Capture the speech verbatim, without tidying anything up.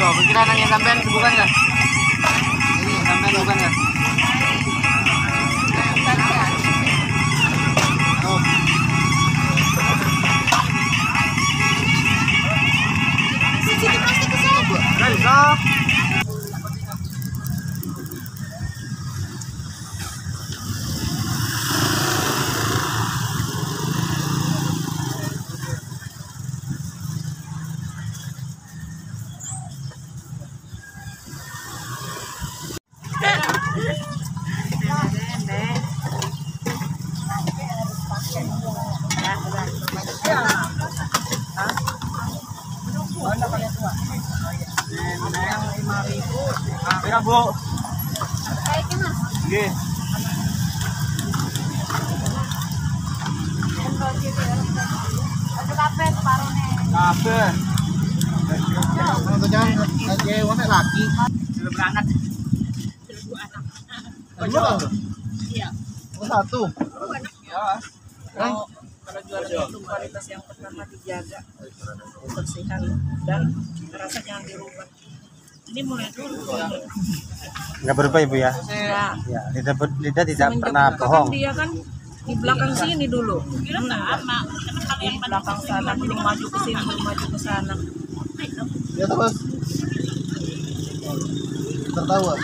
Loh, kira nang yang sampean bukan enggak? Ini sampean bukan enggak? Kira bu, oke. Kafe separone. Kafe. Jangan lagi. Anak. Anak. Iya. Satu. Ya. Kalau jualan kualitas yang pertama dijaga, kebersihan dan rasa jangan dirubah. Ini mulai dulu. Enggak berubah Ibu ya? Ya. Ya, lidah, lidah tidak semenjak pernah bohong. Dia kan di belakang sini dulu. Kira sama. Di belakang sana, belum maju ke sini, belum maju ke sana. Ya terus. Tertawa.